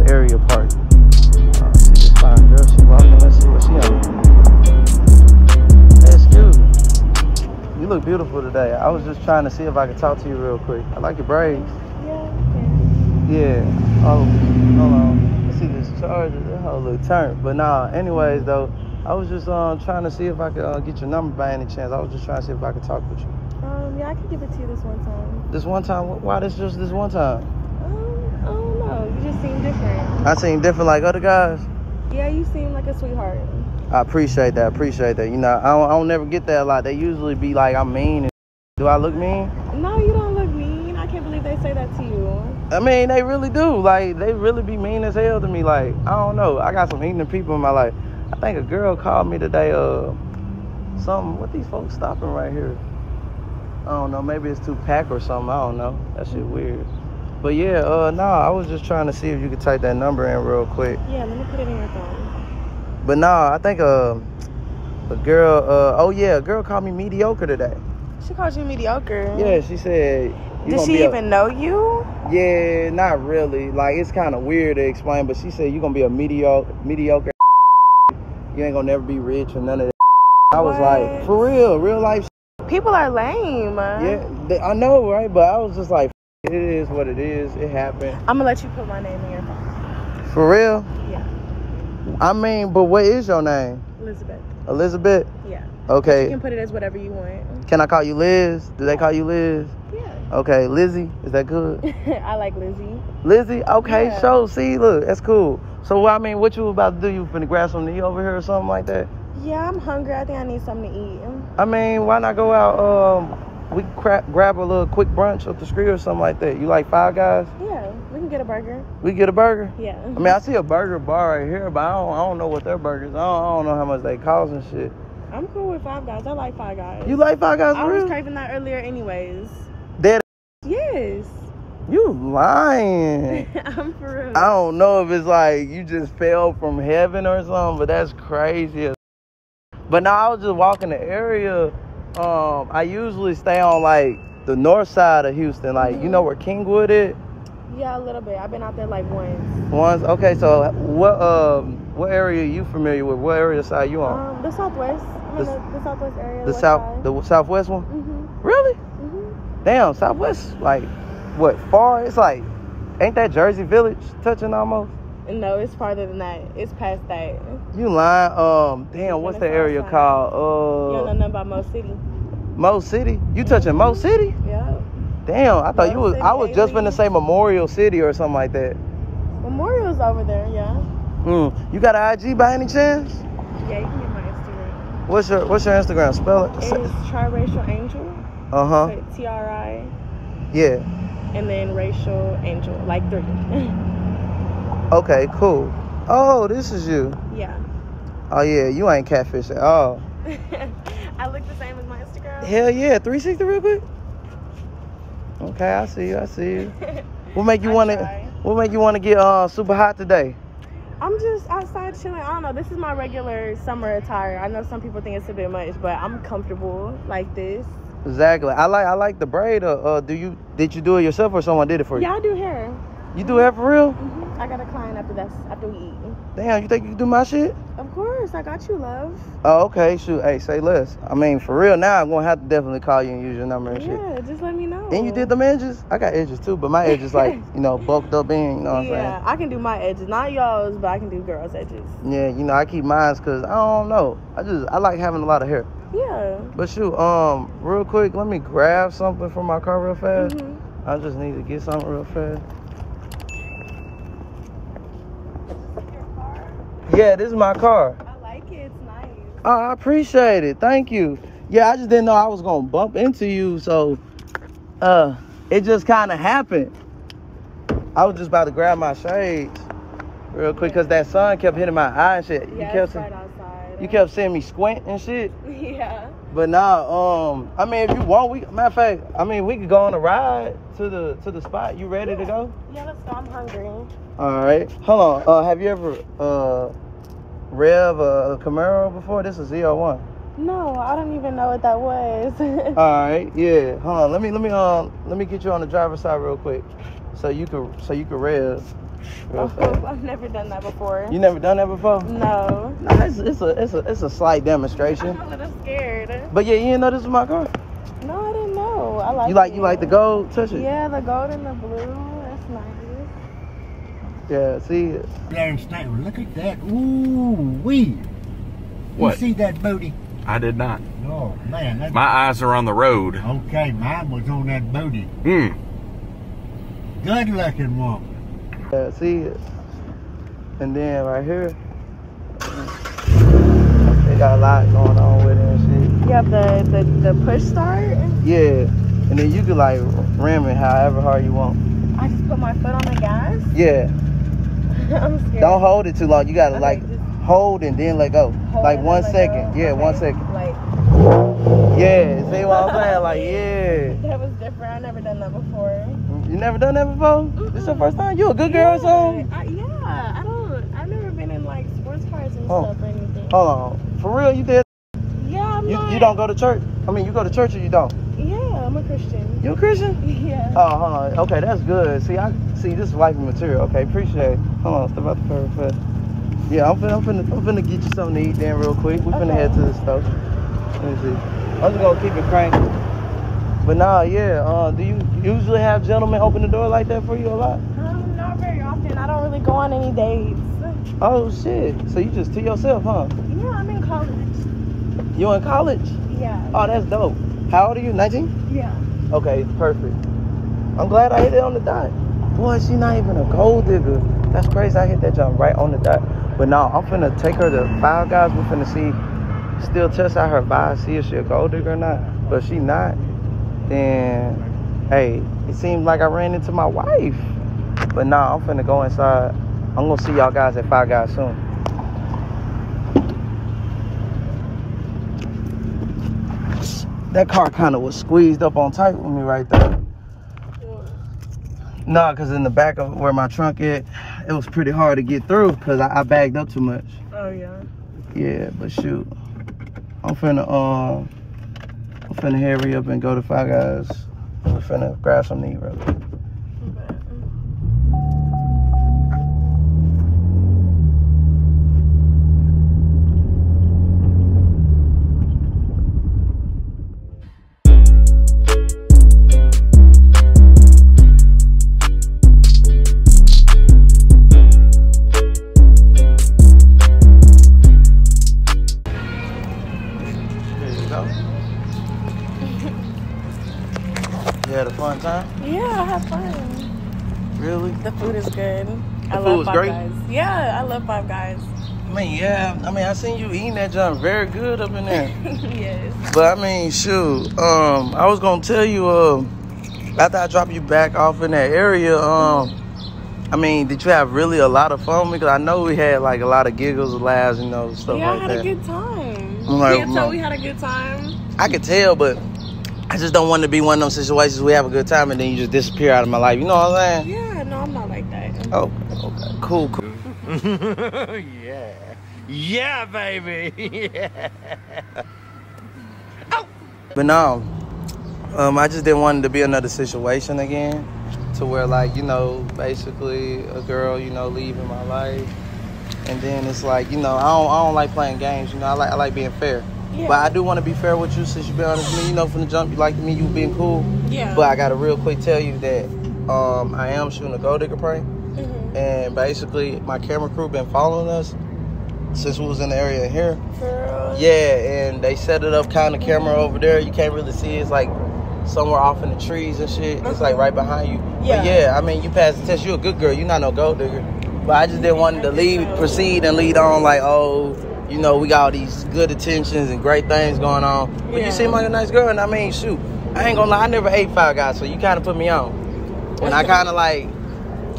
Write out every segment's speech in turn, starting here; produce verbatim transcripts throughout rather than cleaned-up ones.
this area park. Uh, see this fine girl, she walking. Let's see what she has. Hey, excuse me. You look beautiful today. I was just trying to see if I could talk to you real quick. I like your braids. Yeah. Yeah. Oh, hold on. I see this charger. That whole little turn. But nah. Anyways, though, I was just um trying to see if I could uh, get your number by any chance. I was just trying to see if I could talk with you. Um. Yeah, I could give it to you this one time. This one time? Why this just this one time? Um. I don't know. You just seem different. I seem different like other guys. Yeah, you seem like a sweetheart. I appreciate that. Appreciate that. You know, I don't, I don't never get that a lot. They usually be like, I'm mean. And do I look mean? No, you don't look mean. I can't believe they say that to you. I mean, they really do. Like, they really be mean as hell to me. Like, I don't know. I got some ignorant people in my life. I think a girl called me today. Uh, something. What these folks stopping right here? I don't know. Maybe it's too packed or something. I don't know. That shit weird. But yeah, uh, nah. I was just trying to see if you could type that number in real quick. Yeah, let me put it in your phone. But nah, I think a uh, a girl. Uh, oh yeah, a girl called me mediocre today. She called you mediocre. Yeah, she said. Did she even a, know you? Yeah, not really. Like, it's kind of weird to explain, but she said you're gonna be a mediocre, mediocre. You ain't gonna never be rich or none of that. I was like, for real, real life. People are lame. Yeah, they, I know, right? But I was just like, it is what it is. It happened. I'm gonna let you put my name in your phone. For real? Yeah. I mean, but what is your name? Elizabeth. Elizabeth? Yeah. Okay. You can put it as whatever you want. Can I call you Liz? Do they call you Liz? Yeah. Okay, Lizzie, is that good? I like Lizzie. Lizzie? Okay, yeah. Show. See, look, that's cool. So, I mean, what you about to do? You finna grab something to eat over here or something like that? Yeah, I'm hungry. I think I need something to eat. I mean, why not go out? Um, we cra grab a little quick brunch up the street or something like that. You like Five Guys? Yeah, we can get a burger. We get a burger? Yeah. I mean, I see a burger bar right here, but I don't, I don't know what their burgers are. I, I don't know how much they cost and shit. I'm cool with Five Guys. I like Five Guys. You like Five Guys? I was craving that earlier anyways. Yes. You lying. I'm for real. I don't know if it's like you just fell from heaven or something, but that's crazy. But now I was just walking the area. Um, I usually stay on like the north side of Houston. Like, mm-hmm. You know where Kingwood is? Yeah, a little bit. I've been out there like once. Once? Okay, so what um what area are you familiar with? What area side you on? Um, the southwest. I mean, the, the southwest area. The south, the southwest one? Mm-hmm. Really? Damn, Southwest, like, what, far? It's like, ain't that Jersey Village touching almost? No, it's farther than that. It's past that. You lying. Um, damn, what's the area called? Uh, you don't know nothing about Mo City. Mo City? You touching Mo City? Yeah. Damn, I thought you was, I was just finna say Memorial City or something like that. Memorial's over there, yeah. Mm. You got an I G by any chance? Yeah, you can get my Instagram. What's your, what's your Instagram? Spell it. It's triracialangel. Uh huh. So T R I. Yeah. And then racial angel, like three. Okay, cool. Oh, this is you. Yeah. Oh yeah, you ain't catfish at all. I look the same as my Instagram. Hell yeah, three sixty real quick. Okay, I see you. I see you. What make you want to? What make you want to get uh super hot today? I'm just outside chilling. I don't know. This is my regular summer attire. I know some people think it's a bit much, but I'm comfortable like this. Exactly. I like I like the braid. Uh, uh, do you did you do it yourself or someone did it for you? Yeah, I do hair. You do hair for real? Mm-hmm. I got a client after that. After we eat. Damn, you think you can do my shit? Of course, I got you, love. Oh, okay. Shoot, hey, say less. I mean, for real. Now I'm gonna have to definitely call you and use your number and yeah, shit. Yeah, just let me know. And you did them edges? I got edges too, but my edges like you know bulked up in. You know what yeah, I'm saying? Yeah, I can do my edges, not y'all's, but I can do girls' edges. Yeah, you know I keep mine because I don't know. I just I like having a lot of hair. Yeah. But shoot, um, real quick, let me grab something from my car real fast. Mm-hmm. I just need to get something real fast. This is your car? Yeah, this is my car. I like it. It's nice. Oh, I appreciate it. Thank you. Yeah, I just didn't know I was gonna bump into you, so uh, it just kind of happened. I was just about to grab my shades real quick because yeah. That sun kept hitting my eye and shit. Yeah, you kept right outside. You kept seeing me squint and shit. Yeah. But nah, um, I mean, if you want, we matter of fact, I mean, we could go on a ride to the to the spot. You ready yeah. to go? Yeah, let's go. I'm hungry. All right. Hold on. Uh, have you ever uh rev a Camaro before? This is Z R one. No, I don't even know what that was. All right. Yeah. Hold on. Let me let me um let me get you on the driver's side real quick, so you could so you could rev. Oh, I've never done that before. You never done that before? No. No, it's, it's a it's a it's a slight demonstration. I'm a little scared. But yeah, you didn't know this was my car? No, I didn't know. I like. You like it. You like the gold? Touch it. Yeah, the gold and the blue. That's nice. Yeah, see it. Last night, look at that. Ooh wee. What? You see that booty? I did not. Oh man. That's... My eyes are on the road. Okay, mine was on that booty. Hmm. Good looking woman. Yeah, see it. And then right here, they got a lot going on with it and shit. You have the, the, the push start? Yeah. And then you can like ram it however hard you want. I just put my foot on the gas? Yeah. I'm scared. Don't hold it too long. You gotta okay, like hold and then let go. Like one second. Go. Yeah, okay. one second. Like. Yeah, see what I'm saying? Like, yeah. That was different. I've never done that before. You never done that before? Mm-mm. This your first time? You a good girl yeah, or something? I, yeah, I don't, I've never been in like sports cars and oh. stuff or anything. Hold on, for real, you did? Yeah, I'm you, not. You don't go to church? I mean, you go to church or you don't? Yeah, I'm a Christian. You a Christian? Yeah. Oh, hold on, okay, that's good. See, I see this is wifey material, okay, appreciate it. Hold on, step out the curb first. Yeah, I'm finna, I'm, finna, I'm finna get you something to eat then real quick. We okay. finna head to the store. Let me see. I'm just gonna keep it cranking. But nah, yeah, uh, do you usually have gentlemen open the door like that for you a lot? Um, not very often. I don't really go on any dates. Oh, shit. So you just to yourself, huh? Yeah, I'm in college. You in college? Yeah. Oh, that's dope. How old are you, nineteen? Yeah. Okay, perfect. I'm glad I hit it on the dot. Boy, she not even a gold digger. That's crazy. I hit that job right on the dot. But nah, I'm finna take her to Five Guys. We're finna see, still test out her vibe, see if she a gold digger or not. But she not. Then, hey, it seemed like I ran into my wife. But nah, I'm finna go inside. I'm gonna see y'all guys at Five Guys soon. That car kinda was squeezed up on tight with me right there. Nah, cause in the back of where my trunk is, it was pretty hard to get through cause I, I bagged up too much. Oh yeah? Yeah, but shoot. I'm finna, um, uh, I'm finna hurry up and go to Five Guys. We're finna grab some meat, bro. The food is good. I love Five Guys. Yeah, I love Five Guys. I mean, yeah. I mean, I seen you eating that junk very good up in there. Yes. But I mean, shoot. Um, I was gonna tell you. Uh, after I drop you back off in that area, um, I mean, did you have really a lot of fun? Because I know we had like a lot of giggles, laughs, and you know, stuff yeah, like that. Yeah, I had that. a good time. Like, you can tell we had a good time. I could tell, but I just don't want to be one of them situations we have a good time and then you just disappear out of my life. You know what I'm saying? Yeah. I'm not like that. Oh, okay. Cool, cool. Yeah. Yeah, baby. Yeah. Oh. But no, um, I just didn't want it to be another situation again to where, like, you know, basically a girl, you know, leaving my life. And then it's like, you know, I don't, I don't like playing games. You know, I like, I like being fair. Yeah. But I do want to be fair with you since you've been honest with me. You know, from the jump, you liked me, you being cool. Yeah. But I got to real quick tell you that. Um, I am shooting a gold digger prank, mm-hmm. and basically my camera crew been following us since we was in the area here. Girl. Yeah, and they set it up kind of camera over there. You can't really see it. It's like somewhere off in the trees and shit. Mm-hmm. It's like right behind you. Yeah. But yeah, I mean, you passed the test. You a good girl. You're not no gold digger. But I just didn't want to lead, proceed and lead on like, oh, you know, we got all these good intentions and great things going on. But yeah. You seem like a nice girl, and I mean, shoot, I ain't gonna lie. I never ate Five Guys, so you kind of put me on. And I kind of like,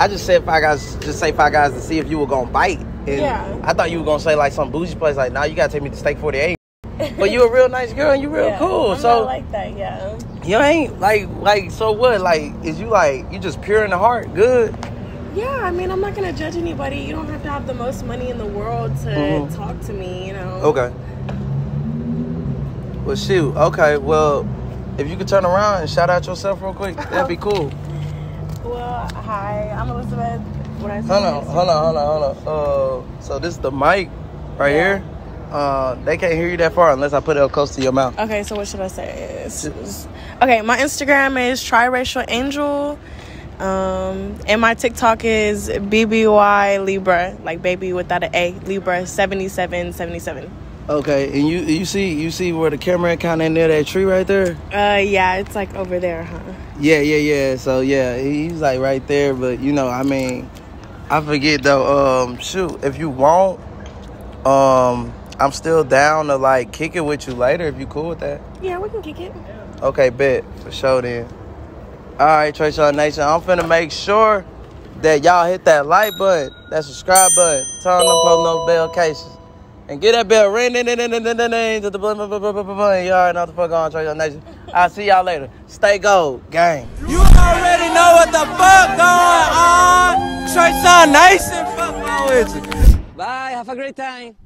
I just said Five Guys, just say Five Guys to see if you were going to bite. And yeah. I thought you were going to say like some bougie place, like, nah, you got to take me to Steak forty-eight. But you a real nice girl and you real yeah, cool. I'm so not like that, yeah. You ain't, like, like so what? Like, is you like, you just pure in the heart, good? Yeah, I mean, I'm not going to judge anybody. You don't have to have the most money in the world to mm-hmm. talk to me, you know. Okay. Well, shoot, okay, well, if you could turn around and shout out yourself real quick, that'd be cool. Well, hi, I'm Elizabeth. what I said. Hold on, hold on, hold on, hold on. Uh, so this is the mic right yeah. here. Uh, they can't hear you that far unless I put it up close to your mouth. Okay, so what should I say? It's, it's, okay, my Instagram is triracialangel. Um, and my TikTok is bby libra, like baby without an A, libra seventy-seven seventy-seven. Okay, and you you see you see where the camera kind of near that tree right there? Uh, yeah, it's like over there, huh? Yeah, yeah, yeah. So yeah, he's like right there, but you know, I mean, I forget though. Um, shoot, if you want, um, I'm still down to like kick it with you later if you cool with that. Yeah, we can kick it. Okay, bet for sure then. All right, Treishon Nation, I'm finna make sure that y'all hit that like button, that subscribe button, turn on post notifications, and get that bell ring in in in in in in in to the blah blah blah blah blah blah. You already know what the fuck on, Treishon Nation. I'll see y'all later. Stay gold, gang. You already know what the fuck going on, Treishon Nation. Fuck on with you. Bye. Have a great time.